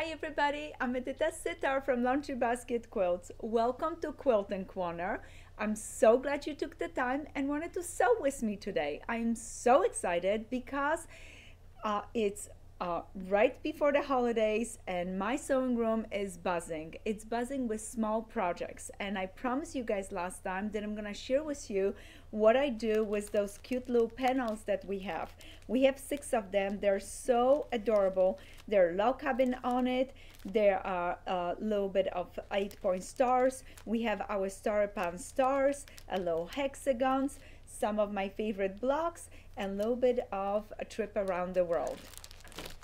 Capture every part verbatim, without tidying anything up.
Hi everybody, I'm Edyta Sitar from Laundry Basket Quilts. Welcome to Quilting Corner. I'm so glad you took the time and wanted to sew with me today. I'm so excited because uh, it's uh, right before the holidays and my sewing room is buzzing. It's buzzing with small projects, and I promised you guys last time that I'm gonna share with you what I do with those cute little panels that we have. We have six of them. They're so adorable. They're log cabin on it. There are a little bit of eight point stars. We have our star upon stars, a little hexagons, some of my favorite blocks, and a little bit of a trip around the world.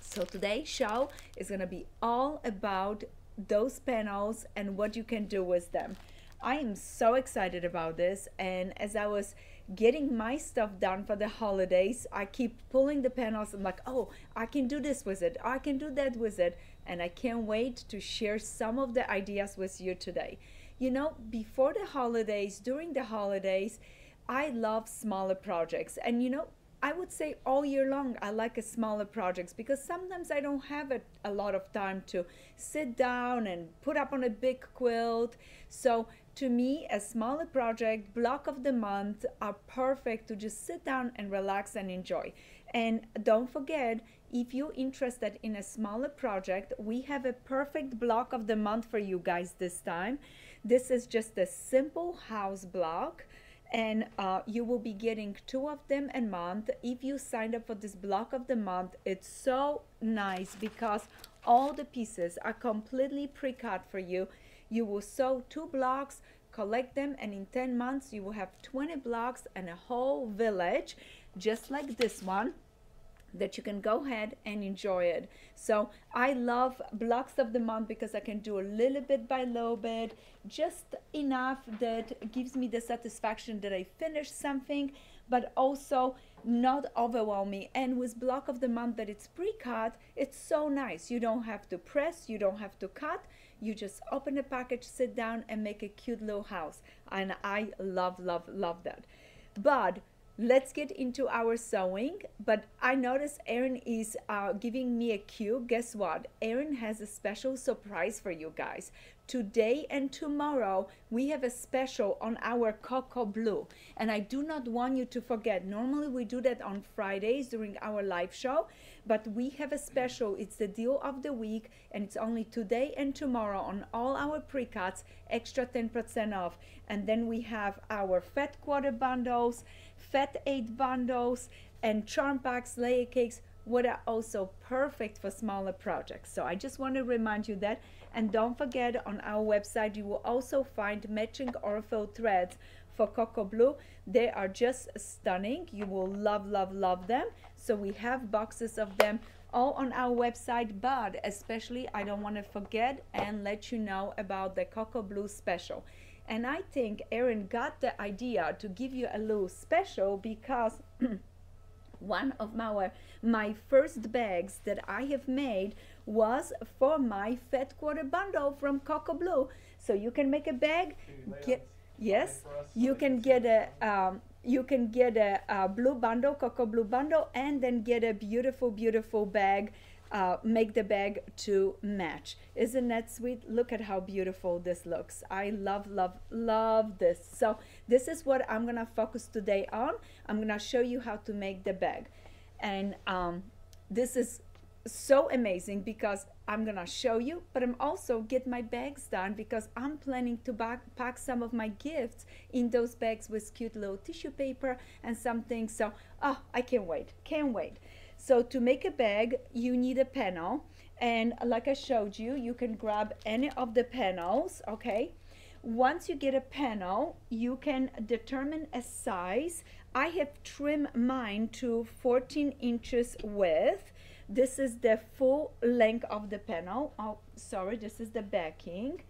So today's show is gonna be all about those panels and what you can do with them. I am so excited about this, and as I was getting my stuff done for the holidays, I keep pulling the panels. I'm like, oh, I can do this with it, I can do that with it, and I can't wait to share some of the ideas with you today. You know, before the holidays, during the holidays, I love smaller projects, and you know, I would say all year long I like a smaller projects because sometimes I don't have a, a lot of time to sit down and put up on a big quilt. So to me, a smaller project, block of the month, are perfect to just sit down and relax and enjoy. And don't forget, if you're interested in a smaller project, we have a perfect block of the month for you guys this time. This is just a simple house block, and uh, you will be getting two of them a month. If you signed up for this block of the month, it's so nice because all the pieces are completely pre-cut for you. You will sew two blocks, collect them, and in ten months you will have twenty blocks and a whole village just like this one that you can go ahead and enjoy it. So I love blocks of the month because I can do a little bit by little bit, just enough that gives me the satisfaction that I finished something, but also not overwhelming. And with block of the month that it's pre-cut, it's so nice. You don't have to press, you don't have to cut. You just open the package, sit down, and make a cute little house. And I love, love, love that. But let's get into our sewing. But I noticed Erin is uh, giving me a cue. Guess what? Erin has a special surprise for you guys. Today and tomorrow, we have a special on our Coco Blue. And I do not want you to forget. Normally, we do that on Fridays during our live show. But we have a special. It's the deal of the week. And it's only today and tomorrow on all our pre-cuts. Extra ten percent off. And then we have our Fat Quarter Bundles, Fat Eight Bundles, and Charm Packs, Layer Cakes, what are also perfect for smaller projects. So I just want to remind you that. And don't forget, on our website you will also find matching Oriflame threads for Coco Blue. They are just stunning. You will love, love, love them. So we have boxes of them all on our website, but especially I don't want to forget and let you know about the Coco Blue special. And I think Erin got the idea to give you a little special because one of my, my first bags that I have made was for my Fat Quarter Bundle from Coco Blue. So you can make a bag. Get, yes, you can get a um, you can get a, a blue bundle, Coco Blue Bundle, and then get a beautiful, beautiful bag. Uh, make the bag to match. Isn't that sweet? Look at how beautiful this looks. I love, love, love this. So this is what I'm gonna focus today on. I'm gonna show you how to make the bag. And um, this is so amazing because I'm gonna show you, but I'm also get my bags done because I'm planning to back, pack some of my gifts in those bags with cute little tissue paper and something. So, oh, I can't wait, can't wait. So to make a bag, you need a panel, and like I showed you, you can grab any of the panels, okay? Once you get a panel, you can determine a size. I have trimmed mine to fourteen inches width. This is the full length of the panel. Oh, sorry, this is the backing.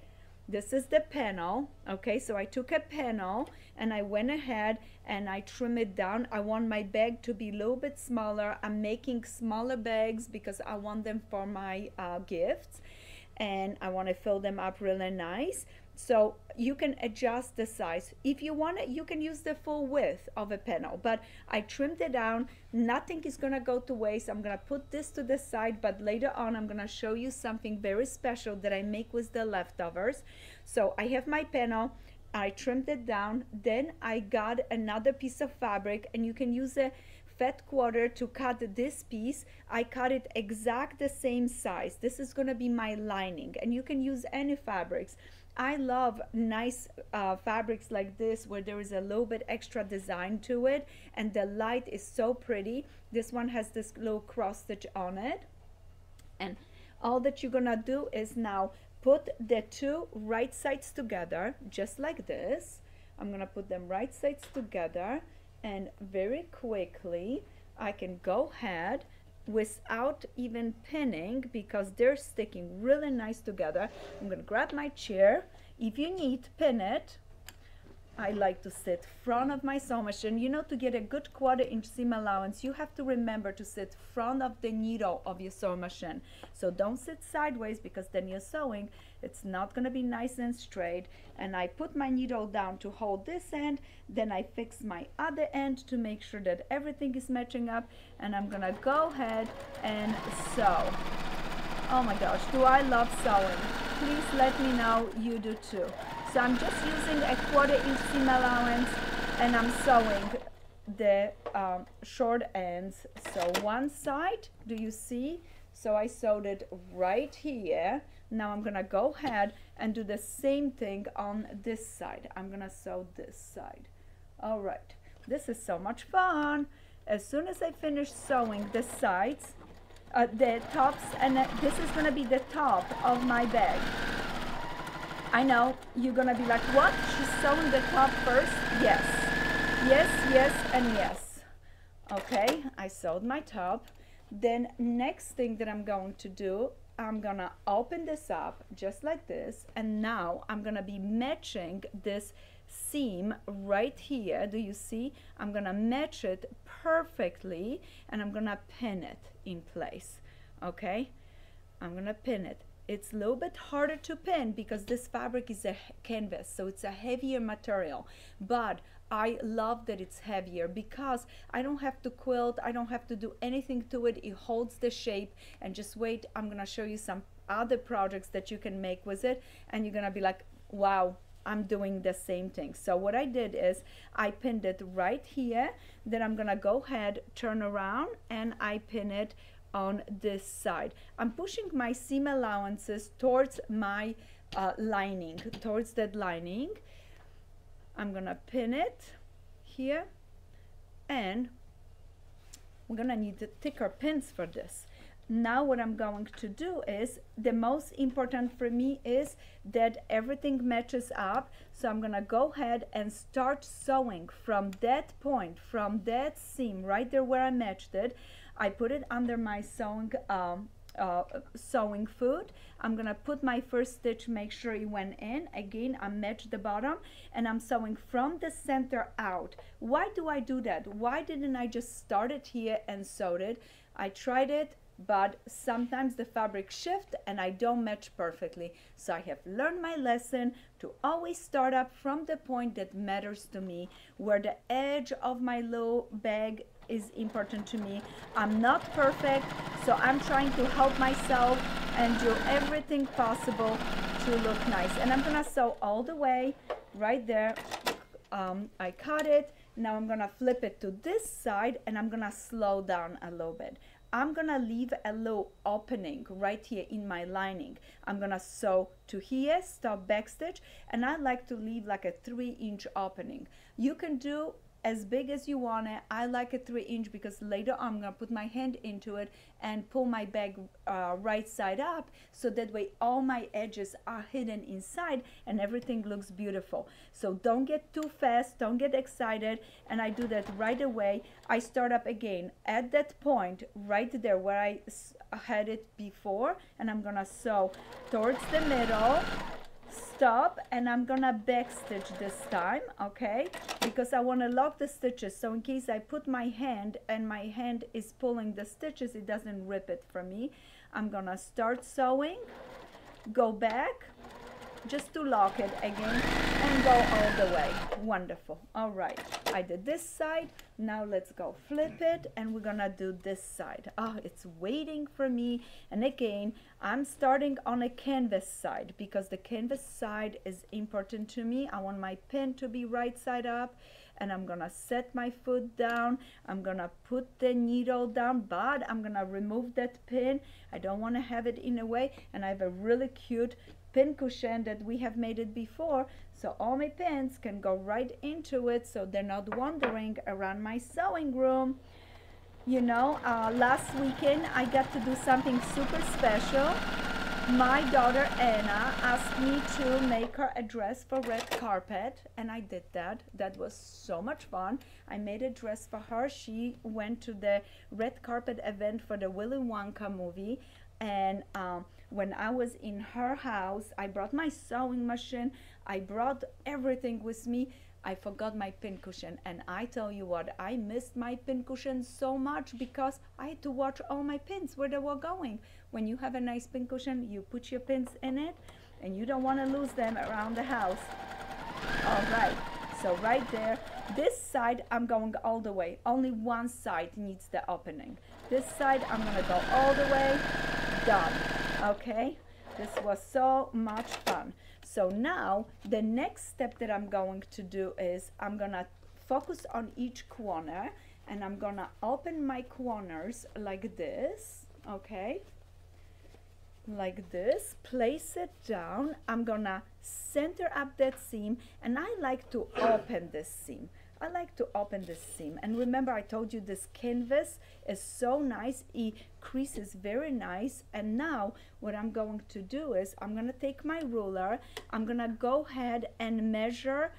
This is the panel, okay? So I took a panel and I went ahead and I trim it down. I want my bag to be a little bit smaller. I'm making smaller bags because I want them for my uh, gifts, and I want to fill them up really nice. So you can adjust the size. If you want it, you can use the full width of a panel, but I trimmed it down. Nothing is gonna go to waste. I'm gonna put this to the side, but later on I'm gonna show you something very special that I make with the leftovers. So I have my panel, I trimmed it down, then I got another piece of fabric, and you can use a fat quarter to cut this piece. I cut it exact the same size. This is gonna be my lining, and you can use any fabrics. I love nice uh, fabrics like this where there is a little bit extra design to it, and the light is so pretty. This one has this little cross stitch on it, and all that you're gonna do is now put the two right sides together just like this. I'm gonna put them right sides together, and very quickly I can go ahead without even pinning because they're sticking really nice together. I'm gonna grab my chair. If you need, pin it. I like to sit front of my sewing machine. You know, to get a good quarter inch seam allowance, you have to remember to sit front of the needle of your sewing machine. So don't sit sideways, because then you're sewing, it's not gonna be nice and straight. And I put my needle down to hold this end, then I fix my other end to make sure that everything is matching up, and I'm gonna go ahead and sew. Oh my gosh, do I love sewing? Please let me know you do too. So I'm just using a quarter inch seam allowance, and I'm sewing the um, short ends. So one side, do you see? So I sewed it right here. Now I'm gonna go ahead and do the same thing on this side. I'm gonna sew this side. All right, this is so much fun. As soon as I finish sewing the sides, uh, the tops, and uh, this is gonna be the top of my bag. I know you're gonna be like, what? She's sewing the top first? Yes, yes, yes, and yes. Okay, I sewed my top. Then next thing that I'm going to do, I'm gonna open this up just like this, and now I'm gonna be matching this seam right here. Do you see? I'm gonna match it perfectly, and I'm gonna pin it in place. Okay, I'm gonna pin it. It's a little bit harder to pin because this fabric is a canvas, so it's a heavier material, but I love that it's heavier because I don't have to quilt, I don't have to do anything to it. It holds the shape. And just wait, I'm gonna show you some other projects that you can make with it, and you're gonna be like, wow, I'm doing the same thing. So what I did is I pinned it right here, then I'm gonna go ahead, turn around, and I pin it on this side. I'm pushing my seam allowances towards my uh, lining, towards that lining. I'm gonna pin it here, and we're gonna need the thicker pins for this. Now what I'm going to do is, the most important for me is that everything matches up. So I'm gonna go ahead and start sewing from that point, from that seam right there where I matched it. I put it under my sewing um, uh, sewing foot. I'm gonna put my first stitch, make sure it went in. Again, I matched the bottom, and I'm sewing from the center out. Why do I do that? Why didn't I just start it here and sewed it? I tried it, but sometimes the fabric shifts and I don't match perfectly. So I have learned my lesson to always start up from the point that matters to me, where the edge of my low bag is important to me. I'm not perfect, so I'm trying to help myself and do everything possible to look nice. And I'm gonna sew all the way right there. um, I cut it. Now I'm gonna flip it to this side, and I'm gonna slow down a little bit. I'm gonna leave a little opening right here in my lining. I'm gonna sew to here, stop backstitch, and I like to leave like a three inch opening. You can do as big as you want it. I like a three inch because later on I'm gonna put my hand into it and pull my bag uh, right side up, so that way all my edges are hidden inside and everything looks beautiful. So don't get too fast, don't get excited, and I do that right away. I start up again at that point right there where I had it before, and I'm gonna sew towards the middle, stop, and I'm gonna backstitch this time, okay? Because I want to lock the stitches, so in case I put my hand and my hand is pulling the stitches, it doesn't rip it from me. I'm gonna start sewing, go back, just to lock it again and go all the way. Wonderful. All right, I did this side. Now let's go flip it, and we're gonna do this side. Oh, it's waiting for me. And again, I'm starting on a canvas side because the canvas side is important to me. I want my pen to be right side up, and I'm gonna set my foot down. I'm gonna put the needle down, but I'm gonna remove that pin. I don't want to have it in a way, and I have a really cute pin cushion that we have made it before, so all my pins can go right into it so they're not wandering around my sewing room. You know, uh, last weekend I got to do something super special. My daughter Anna asked me to make her a dress for red carpet, and I did that. That was so much fun. I made a dress for her. She went to the red carpet event for the Willy Wonka movie, and um, when I was in her house, I brought my sewing machine. I brought everything with me. I forgot my pincushion, and I tell you what, I missed my pincushion so much because I had to watch all my pins where they were going. When you have a nice pincushion, you put your pins in it, and you don't want to lose them around the house. All right, so right there, this side I'm going all the way. Only one side needs the opening. This side I'm going to go all the way. Done. Okay, this was so much fun. So now the next step that I'm going to do is I'm gonna focus on each corner, and I'm gonna open my corners like this, okay? Like this, place it down. I'm gonna center up that seam, and I like to open this seam. I like to open this seam, and remember I told you this canvas is so nice, it creases very nice. And now what I'm going to do is I'm going to take my ruler, I'm going to go ahead and measure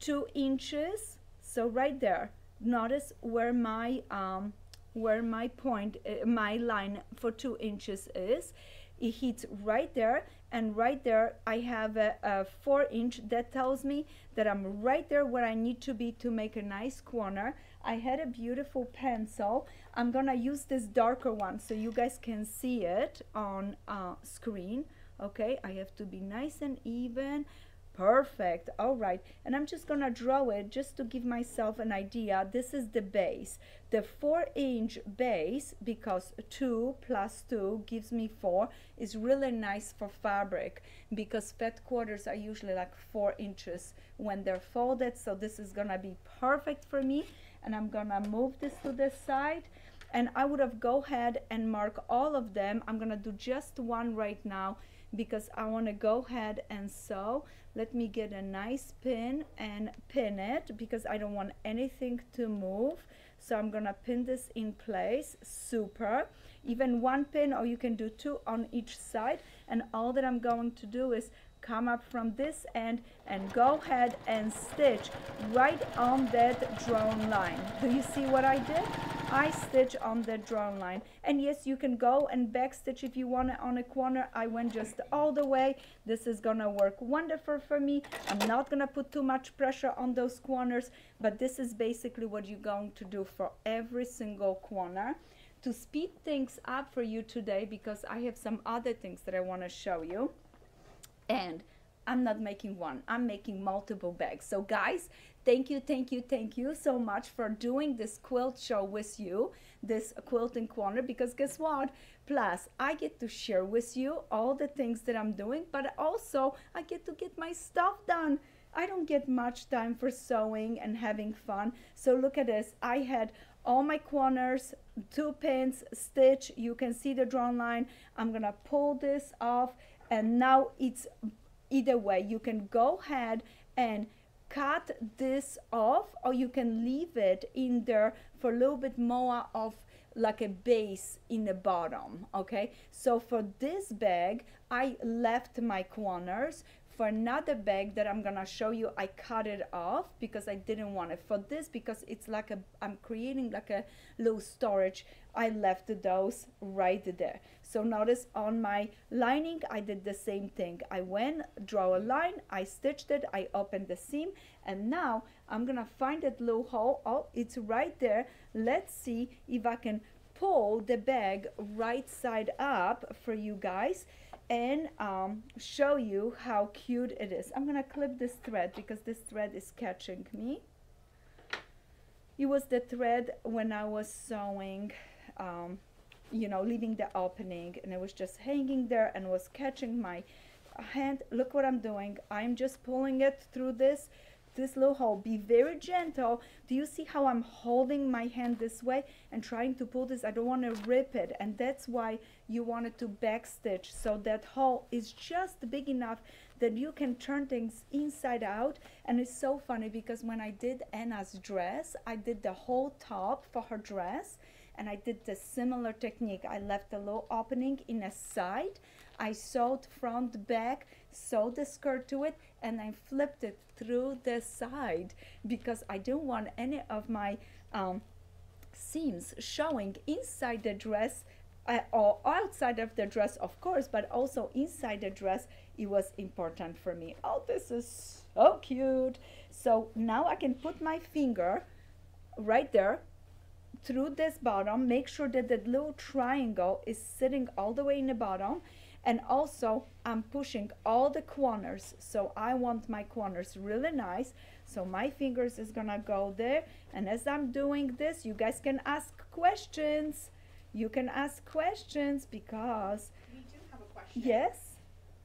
two inches. So right there, notice where my um, where my point uh, my line for two inches is. It hits right there, and right there I have a, a four inch that tells me that I'm right there where I need to be to make a nice corner. I had a beautiful pencil. I'm gonna use this darker one so you guys can see it on uh, screen. Okay, I have to be nice and even. Perfect. All right, and I'm just gonna draw it just to give myself an idea. This is the base, the four inch base, because two plus two gives me four. Is really nice for fabric because fat quarters are usually like four inches when they're folded, so this is gonna be perfect for me. And I'm gonna move this to the side, and I would have go ahead and mark all of them. I'm gonna do just one right now because I want to go ahead and sew. Let me get a nice pin and pin it because I don't want anything to move. So I'm gonna pin this in place. Super. Even one pin, or you can do two on each side, and all that I'm going to do is come up from this end and go ahead and stitch right on that drawn line. Do you see what I did? I stitch on the drawn line, and yes, you can go and back stitch if you want it on a corner. I went just all the way. This is gonna work wonderful for me. I'm not gonna put too much pressure on those corners, but this is basically what you're going to do for every single corner. To speed things up for you today, because I have some other things that I want to show you, and I'm not making one, I'm making multiple bags. So guys, thank you, thank you, thank you so much for doing this quilt show with you, this Quilting Corner, because guess what? Plus, I get to share with you all the things that I'm doing, but also I get to get my stuff done. I don't get much time for sewing and having fun. So look at this. I had all my corners, two pins, stitch. You can see the drawn line. I'm going to pull this off, and now it's either way. You can go ahead and cut this off, or you can leave it in there for a little bit more of like a base in the bottom. Okay, so for this bag I left my corners. For another bag that I'm gonna show you, I cut it off because I didn't want it. For this, because it's like a, I'm creating like a little storage, I left those right there. So notice on my lining, I did the same thing. I went, draw a line, I stitched it, I opened the seam, and now I'm gonna find that little hole. Oh, it's right there. Let's see if I can pull the bag right side up for you guys and um, show you how cute it is. I'm gonna clip this thread because this thread is catching me. It was the thread when I was sewing, um, you know, leaving the opening, and it was just hanging there and was catching my hand. Look what I'm doing. I'm just pulling it through this this little hole. Be very gentle. Do you see how I'm holding my hand this way and trying to pull this? I don't want to rip it, and that's why you wanted to backstitch, so that hole is just big enough that you can turn things inside out. And it's so funny because when I did Anna's dress, I did the whole top for her dress, and I did the similar technique. I left a little opening in a side, I sewed front, back, sewed the skirt to it, and I flipped it through the side because I didn't want any of my um, seams showing inside the dress uh, or outside of the dress, of course, but also inside the dress. It was important for me. Oh, this is so cute. So now I can put my finger right there through this bottom, make sure that that little triangle is sitting all the way in the bottom. And also I'm pushing all the corners, so I want my corners really nice. So my fingers is gonna go there, and as I'm doing this, you guys can ask questions. You can ask questions because we do have a question. Yes.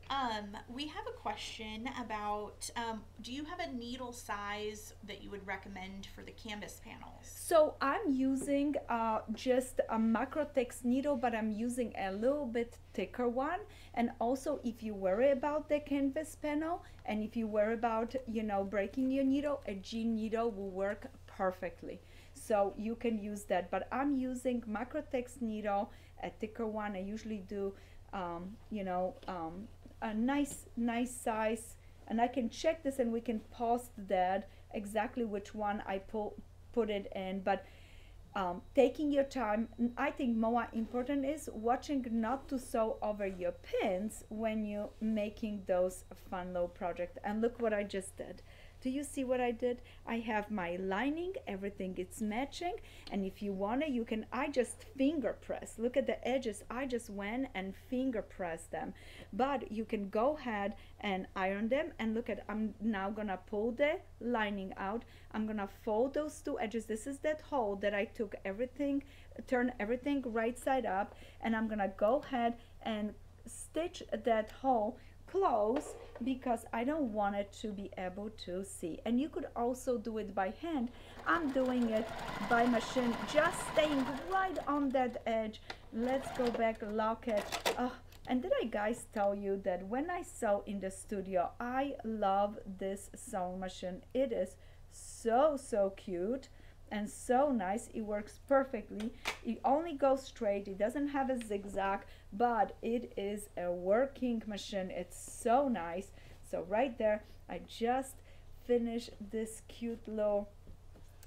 Um, we have a question about, um, do you have a needle size that you would recommend for the canvas panels? So I'm using uh, just a Macrotex needle, but I'm using a little bit thicker one. And also, if you worry about the canvas panel, and if you worry about, you know, breaking your needle, a jean needle will work perfectly. So you can use that, but I'm using Macrotex needle, a thicker one. I usually do, um, you know, um, a nice nice size, and I can check this and we can post that exactly which one I pu put it in. But um, taking your time, I think more important is watching not to sew over your pins when you're making those fun little projects. And look what I just did. Do you see what I did? I have my lining, everything it's matching, and if you want to, you can, I just finger press. Look at the edges, I just went and finger press them, but you can go ahead and iron them. And look at, I'm now gonna pull the lining out, I'm gonna fold those two edges. This is that hole that I took everything, turn everything right side up, and I'm gonna go ahead and stitch that hole close because I don't want it to be able to see. And you could also do it by hand. I'm doing it by machine, just staying right on that edge. Let's go back, lock it. Oh, and did I guys tell you that when I sew in the studio, I love this sewing machine. It is so so cute and so nice. It works perfectly. It only goes straight, it doesn't have a zigzag, but it is a working machine. It's so nice. So right there, I just finished this cute little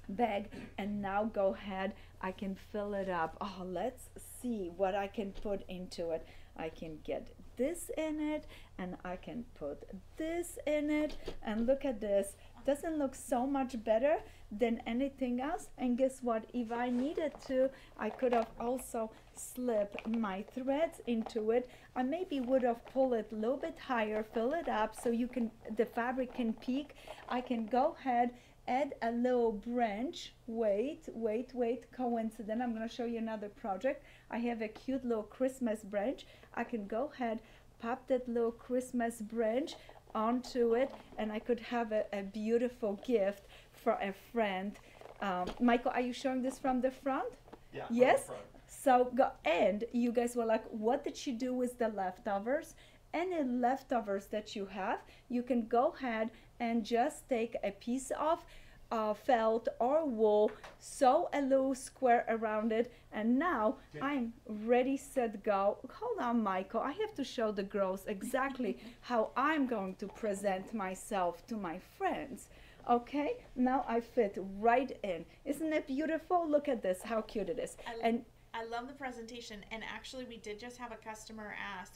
bag, and now go ahead, I can fill it up. Oh, let's see what I can put into it. I can get this in it, and I can put this in it, and look at this. Doesn't look so much better than anything else. And guess what, if I needed to, I could have also slipped my threads into it. I maybe would have pulled it a little bit higher, fill it up so you can, the fabric can peek. I can go ahead, add a little branch. Wait wait wait, coincident, I'm going to show you another project. I have a cute little Christmas branch. I can go ahead, pop that little Christmas branch onto it, and I could have a, a beautiful gift for a friend. um, Michael, are you showing this from the front? Yeah, yes, from the front. So go, and you guys were like, what did she do with the leftovers? Any leftovers that you have, you can go ahead and just take a piece of uh, felt or wool, sew a little square around it, and now yeah. I'm ready, set, go. Hold on, Michael, I have to show the girls exactly how I'm going to present myself to my friends. Okay, now I fit right in. Isn't it beautiful? Look at this, how cute it is. I and I love the presentation. And actually, we did just have a customer ask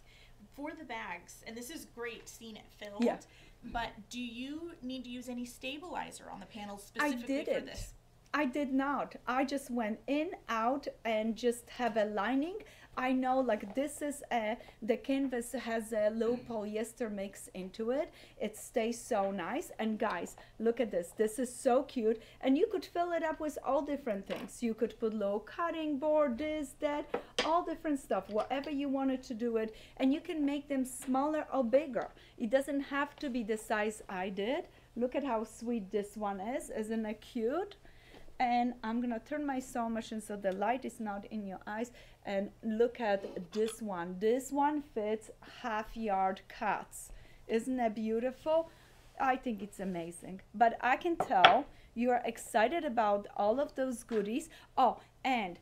for the bags, and this is great, seeing it filled. Yeah. But do you need to use any stabilizer on the panels specifically I didn't. for this? I did not. I just went in, out, and just have a lining. I know, like, this is a, the canvas has a low polyester mix into it. It stays so nice. And guys, look at this. This is so cute. And you could fill it up with all different things. You could put low cutting board, this, that, all different stuff, whatever you wanted to do it. And you can make them smaller or bigger. It doesn't have to be the size I did. Look at how sweet this one is. Isn't it cute? And I'm gonna turn my sewing machine so the light is not in your eyes, and look at this one. This one fits half yard cuts. Isn't that beautiful? I think it's amazing. But I can tell you are excited about all of those goodies. Oh, and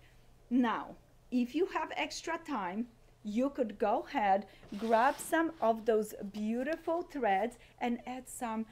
now if you have extra time, you could go ahead, grab some of those beautiful threads and add some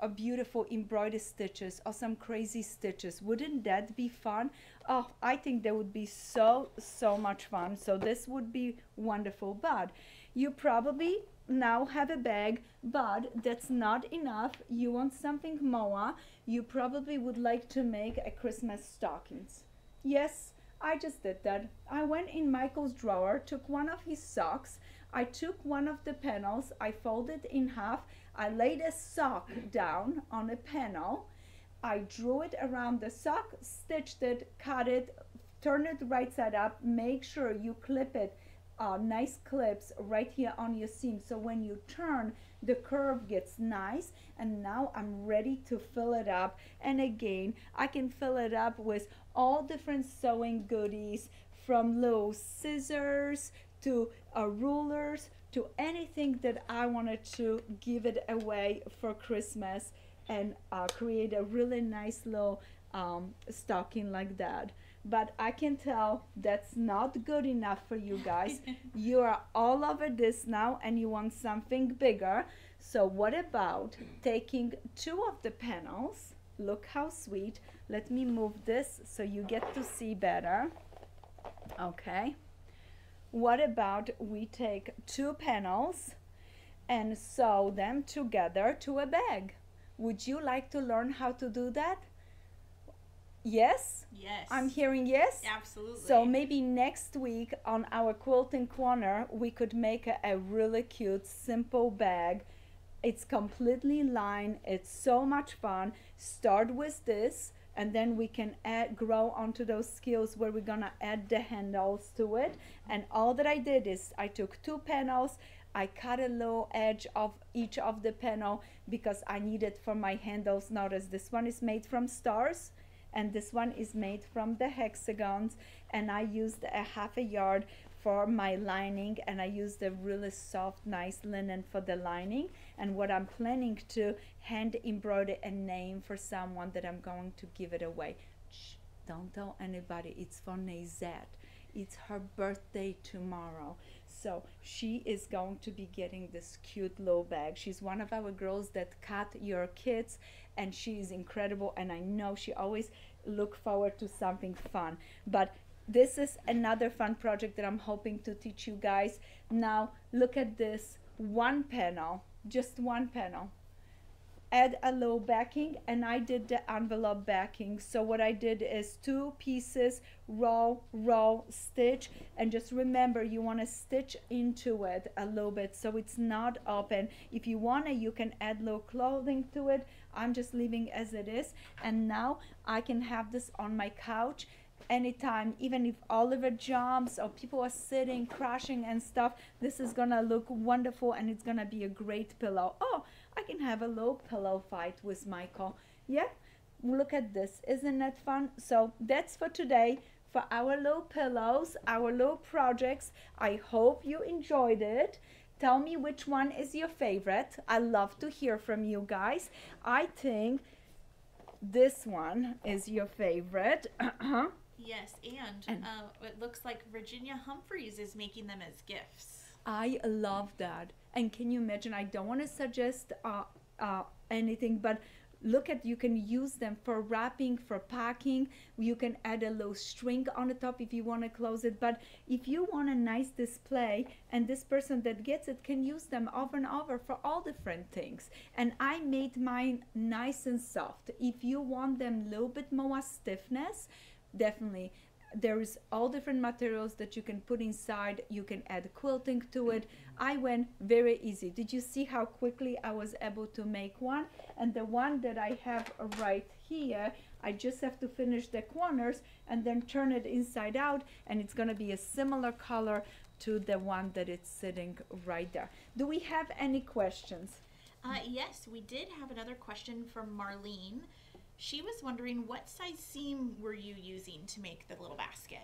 a beautiful embroidered stitches or some crazy stitches. Wouldn't that be fun? Oh, I think that would be so, so much fun. So this would be wonderful, but you probably now have a bag, but that's not enough. You want something more. You probably would like to make a Christmas stockings. Yes, I just did that. I went in Michael's drawer, took one of his socks. I took one of the panels, I folded in half. I laid a sock down on a panel, I drew it around the sock, stitched it, cut it, turned it right side up. Make sure you clip it, uh, nice clips right here on your seam. So when you turn, the curve gets nice. And now I'm ready to fill it up. And again, I can fill it up with all different sewing goodies, from little scissors to uh, rulers, to anything that I wanted to give it away for Christmas and uh, create a really nice little um, stocking like that. But I can tell that's not good enough for you guys. You are all over this now and you want something bigger. So what about taking two of the panels? Look how sweet. Let me move this so you get to see better. Okay. What about we take two panels and sew them together to a bag? Would you like to learn how to do that? Yes? Yes. I'm hearing yes? Absolutely. So maybe next week on our Quilting Corner, we could make a, a really cute, simple bag. It's completely lined. It's so much fun. Start with this, and then we can add, grow onto those skills where we're gonna add the handles to it. And all that I did is I took two panels, I cut a little edge of each of the panel because I needed for my handles. Notice this one is made from stars and this one is made from the hexagons, and I used a half a yard for my lining, and I used a really soft, nice linen for the lining. And what I'm planning to hand embroider a name for someone that I'm going to give it away. Shh, don't tell anybody. It's for Nezette. It's her birthday tomorrow. So she is going to be getting this cute little bag. She's one of our girls that cut your kids, and she is incredible. And I know she always look forward to something fun. But this is another fun project that I'm hoping to teach you guys. Now look at this one panel, just one panel. Add a little backing, and I did the envelope backing. So what I did is two pieces, row, row, stitch, and just remember you want to stitch into it a little bit so it's not open. If you want to, you can add little clothing to it. I'm just leaving as it is, and now I can have this on my couch anytime. Even if Oliver jumps or people are sitting crashing and stuff, this is gonna look wonderful, and it's gonna be a great pillow. Oh, I can have a little pillow fight with Michael. Yeah, look at this. Isn't that fun? So that's for today, for our little pillows, our little projects. I hope you enjoyed it. Tell me which one is your favorite. I love to hear from you guys. I think this one is your favorite. Yes, and, and uh, it looks like Virginia Humphreys is making them as gifts. I love that. And can you imagine? I don't want to suggest uh, uh, anything, but Look at, you can use them for wrapping, for packing. You can add a low string on the top if you want to close it. But if you want a nice display, and this person that gets it can use them over and over for all different things. And I made mine nice and soft. If you want them a little bit more stiffness, definitely. There is all different materials that you can put inside. You can add quilting to it. I went very easy. Did you see how quickly I was able to make one? And the one that I have right here, I just have to finish the corners and then turn it inside out, and it's going to be a similar color to the one that it's sitting right there. Do we have any questions? Uh, yes, we did have another question from Marlene. She was wondering, what size seam were you using to make the little basket?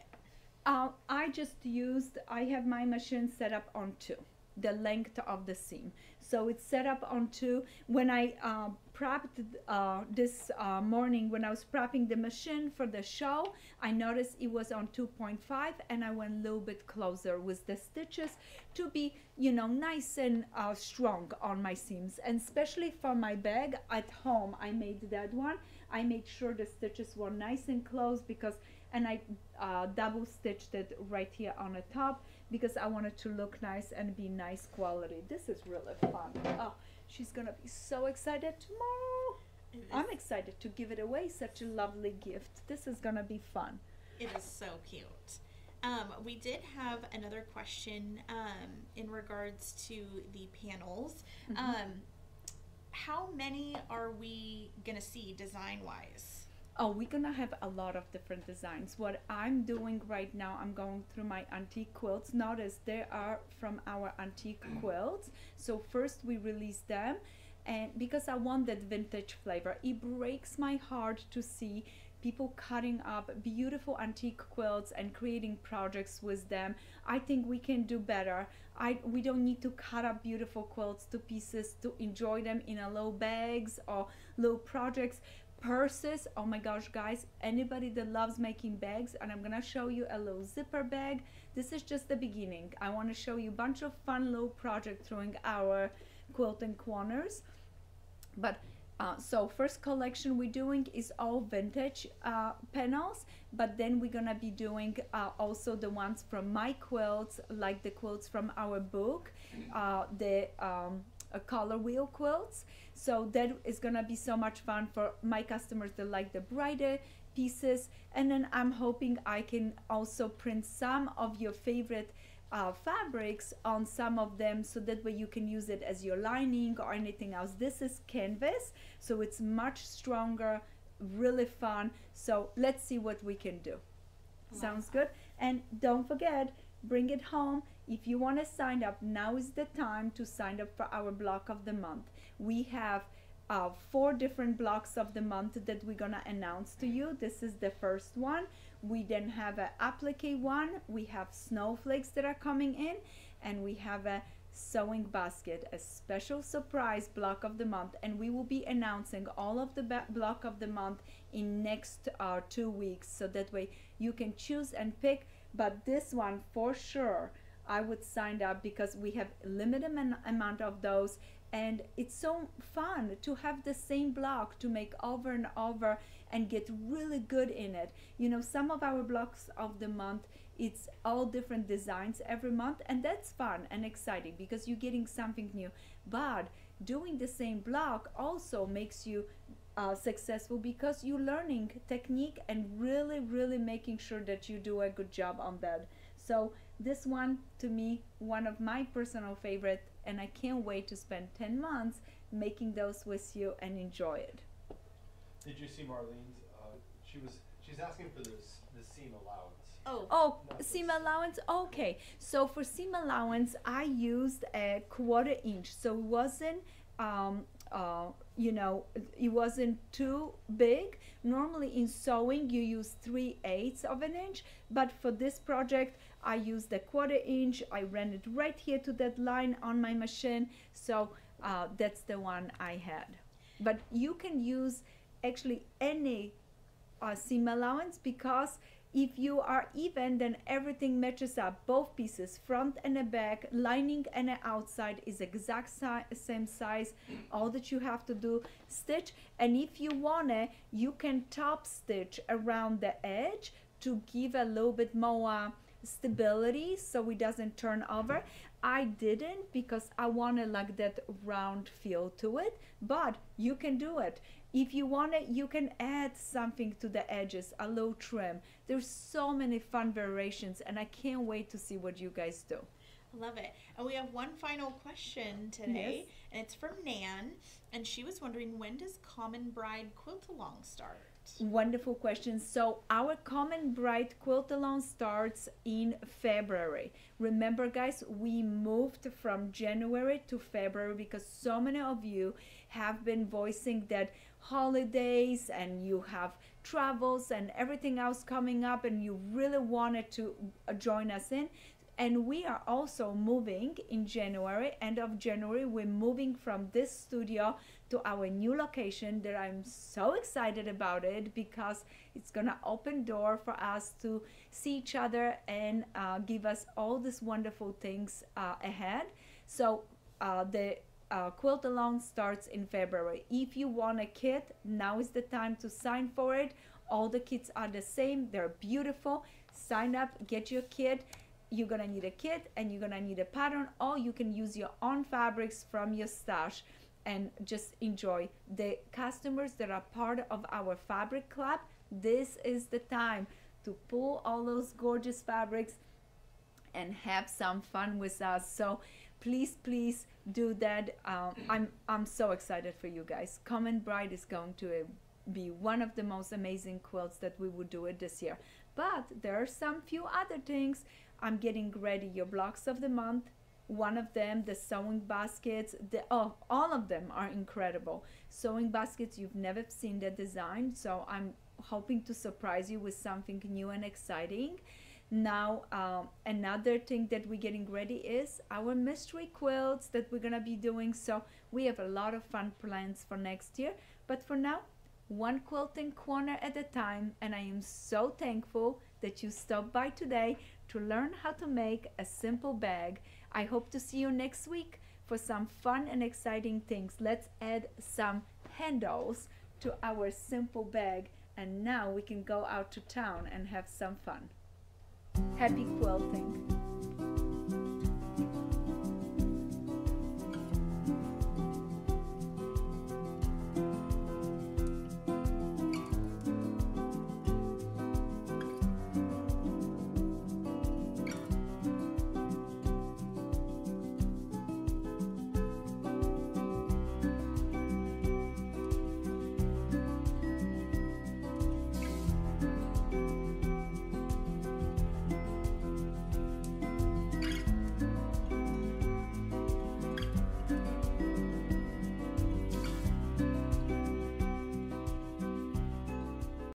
Uh, I just used, I have my machine set up on two, the length of the seam. So it's set up on two. When I uh, prepped uh, this uh, morning, when I was prepping the machine for the show, I noticed it was on two point five, and I went a little bit closer with the stitches to be, you know, nice and uh, strong on my seams. And especially for my bag at home, I made that one. I made sure the stitches were nice and close, because, and I uh, double stitched it right here on the top, because I wanted to look nice and be nice quality. This is really fun. Oh, she's gonna be so excited tomorrow. It I'm is. excited to give it away, such a lovely gift. This is gonna be fun. It is so cute. Um, we did have another question um, in regards to the panels. Mm-hmm. um, How many are we gonna see design-wise? Oh, we're gonna have a lot of different designs. What I'm doing right now, I'm going through my antique quilts. Notice they are from our antique quilts. So first we release them, and because I want that vintage flavor. It breaks my heart to see people cutting up beautiful antique quilts and creating projects with them. I think we can do better. I, we don't need to cut up beautiful quilts to pieces to enjoy them in a little bags or little projects. Purses, oh my gosh, guys, anybody that loves making bags, and I'm gonna show you a little zipper bag. This is just the beginning. I wanna show you a bunch of fun little projects during our Quilting Corners. But Uh, so first collection we're doing is all vintage uh, panels, but then we're gonna be doing uh, also the ones from my quilts, like the quilts from our book, uh, the um, uh, color wheel quilts. So that is gonna be so much fun for my customers that like the brighter pieces. And then I'm hoping I can also print some of your favorite Uh, fabrics on some of them, so that way you can use it as your lining or anything else. This is canvas, so it's much stronger, really fun. So let's see what we can do. Wow. Sounds good? And don't forget, bring it home. If you want to sign up, now is the time to sign up for our block of the month. We have uh, four different blocks of the month that we're gonna announce to you. This is the first one. We then have an applique one, we have snowflakes that are coming in, and we have a sewing basket, a special surprise block of the month. And we will be announcing all of the block of the month in next uh, two weeks. So that way you can choose and pick, but this one for sure, I would sign up, because we have a limited amount of those. And it's so fun to have the same block to make over and over and get really good in it. You know, some of our blocks of the month, it's all different designs every month, and that's fun and exciting because you're getting something new. But doing the same block also makes you uh, successful, because you're learning technique and really, really making sure that you do a good job on that. So this one, to me, one of my personal favorite, and I can't wait to spend ten months making those with you and enjoy it. Did you see Marlene's? Uh, she was she's asking for this the seam allowance. Oh, oh, seam allowance. Okay, so for seam allowance, I used a quarter inch, so it wasn't um, uh, you know, it wasn't too big. Normally in sewing you use three eighths of an inch, but for this project I used a quarter inch. I ran it right here to that line on my machine, so uh, that's the one I had. But you can use actually any uh, seam allowance, because If you are even, then everything matches up. Both pieces, front and a back, lining and a outside is exact si same size. All that you have to do, stitch. And if you wanna, you can top stitch around the edge to give a little bit more stability so it doesn't turn over. I didn't because I wanted like that round feel to it, but you can do it. If you want it, you can add something to the edges, a little trim. There's so many fun variations, and I can't wait to see what you guys do. I love it. And we have one final question today, yes. And it's from Nan, and she was wondering, when does Common Bride Quilt Along start? Wonderful question. So our Common Bride Quilt Along starts in February. Remember guys, we moved from January to February because so many of you have been voicing that holidays and you have travels and everything else coming up and you really wanted to join us in. And we are also moving in January, end of January, we're moving from this studio to our new location that I'm so excited about it because it's gonna open door for us to see each other and uh, give us all these wonderful things uh, ahead. So uh, the uh, Quilt Along starts in February. If you want a kit, now is the time to sign for it. All the kits are the same, they're beautiful. Sign up, get your kit. You're gonna need a kit and you're gonna need a pattern, or you can use your own fabrics from your stash and just enjoy. The customers that are part of our fabric club, this is the time to pull all those gorgeous fabrics and have some fun with us. So please, please do that. Um, I'm, I'm so excited for you guys. Common Bride is going to be one of the most amazing quilts that we will do it this year. But there are some few other things. I'm getting ready your blocks of the month, one of them, the sewing baskets, the oh, all of them are incredible. Sewing baskets, you've never seen the design, so I'm hoping to surprise you with something new and exciting. Now, um, another thing that we're getting ready is our mystery quilts that we're gonna be doing, so we have a lot of fun plans for next year. But for now, one quilting corner at a time, and I am so thankful that you stopped by today to learn how to make a simple bag. I hope to see you next week for some fun and exciting things. Let's add some handles to our simple bag, and now we can go out to town and have some fun. Happy quilting!